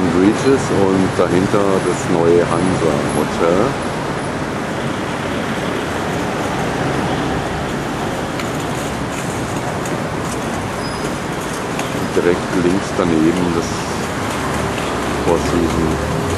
St. Regis und dahinter das neue Hansa Hotel. Und direkt links daneben das Four Seasons.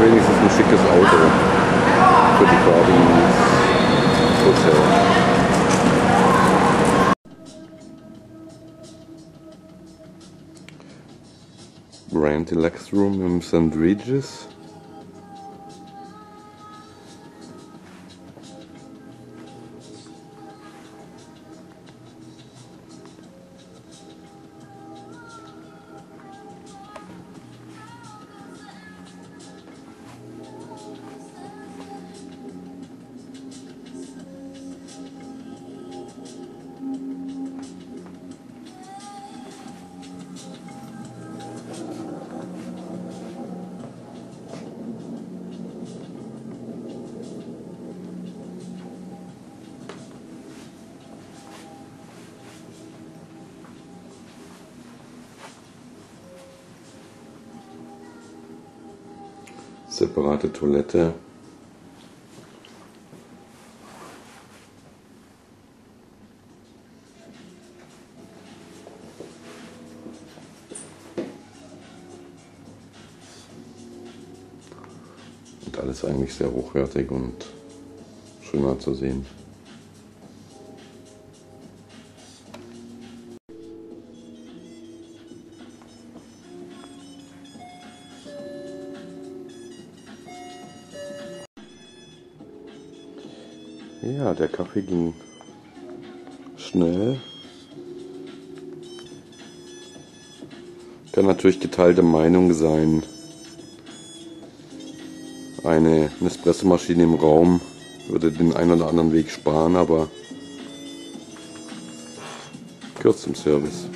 Wenigstens ein schickes Auto für die Fahrt ins Hotel. Grand Deluxe Room im St. Regis. Separate Toilette. Und alles eigentlich sehr hochwertig und schön anzusehen. Ja, der Kaffee ging schnell. Kann natürlich geteilte Meinung sein. Eine Nespresso-Maschine im Raum würde den einen oder anderen Weg sparen, aber gehört zum Service.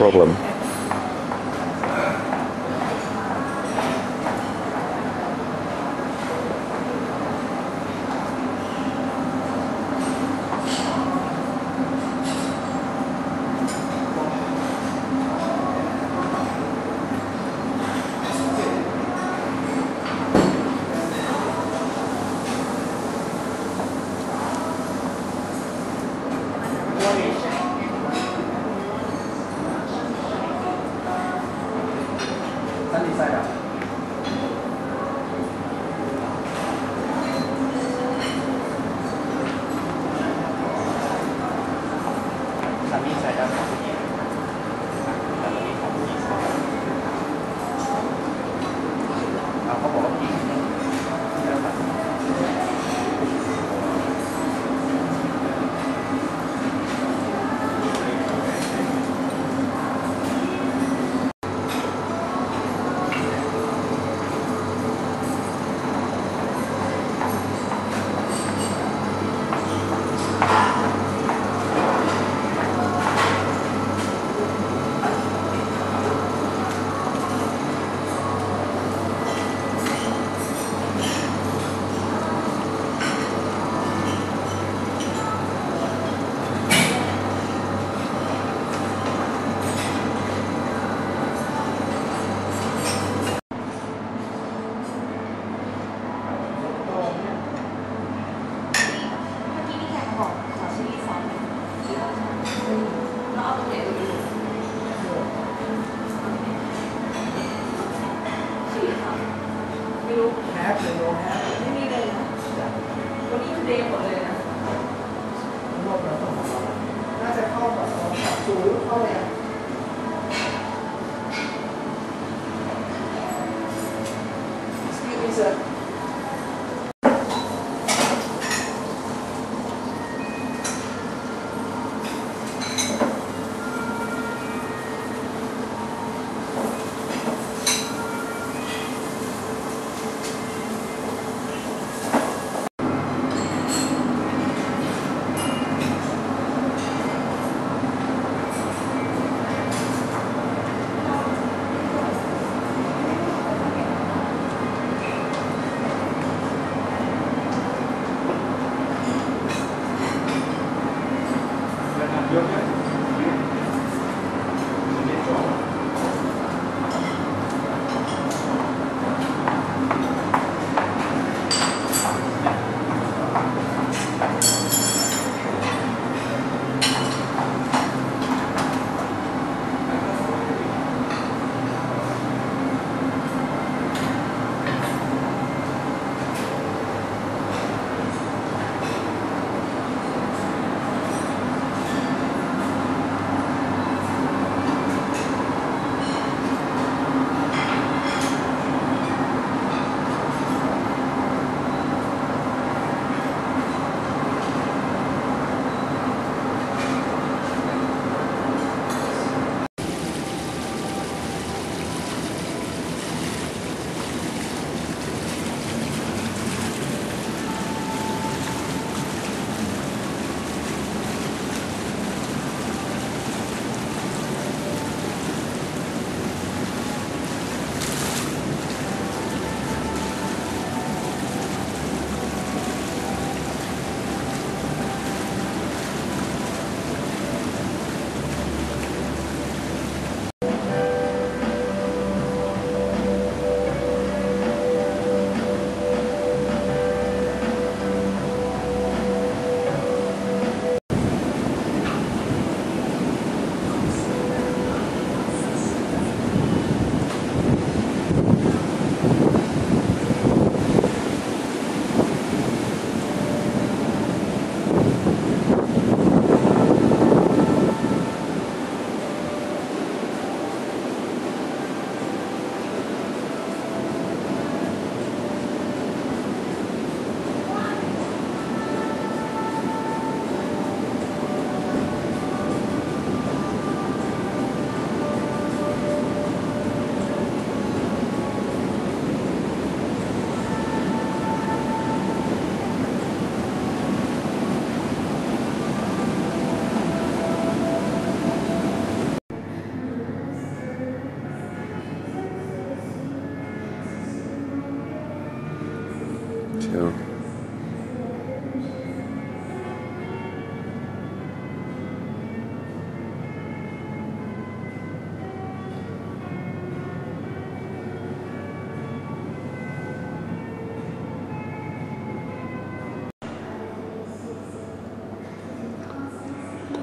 problem.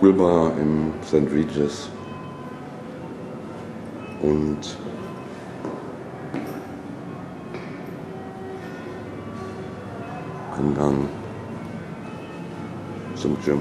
Wilbur im St. Regis und Eingang zum Gym.